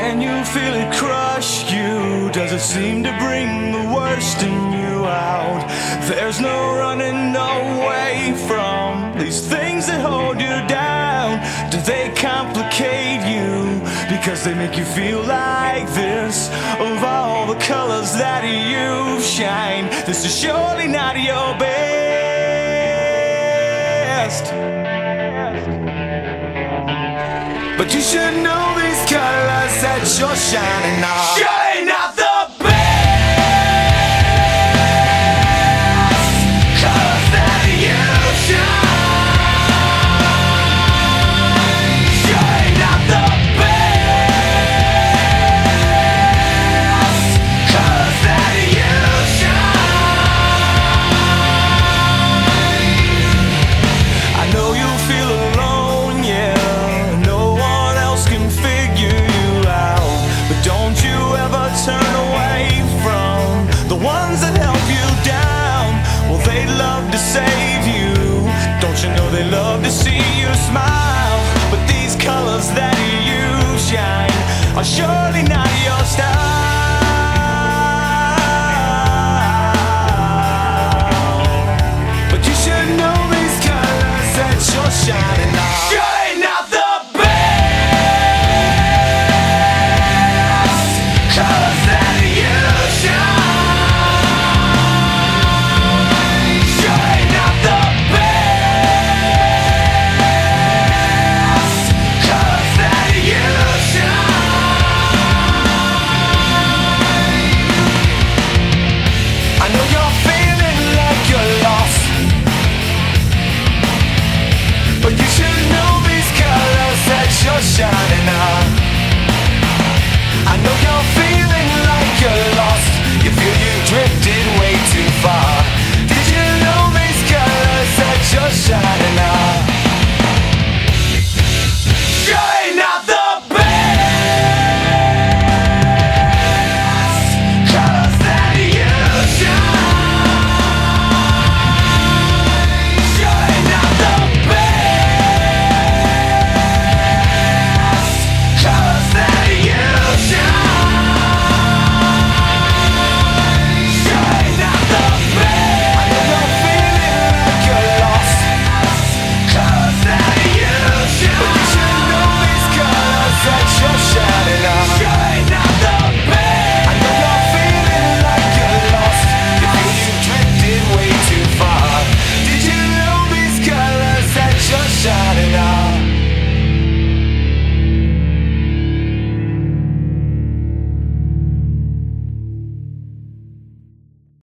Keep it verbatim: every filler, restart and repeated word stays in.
Can you feel it crush you? Does it seem to bring the worst in you out? There's no running away from these things that hold you down. Do they complicate you? Because they make you feel like this. Of all the colors that you shine, this is surely not your best. But you should know these colors that you're shining on. Shining on! Smile, but these colors that you shine are surely not your style. But you should know these colors that you're shining.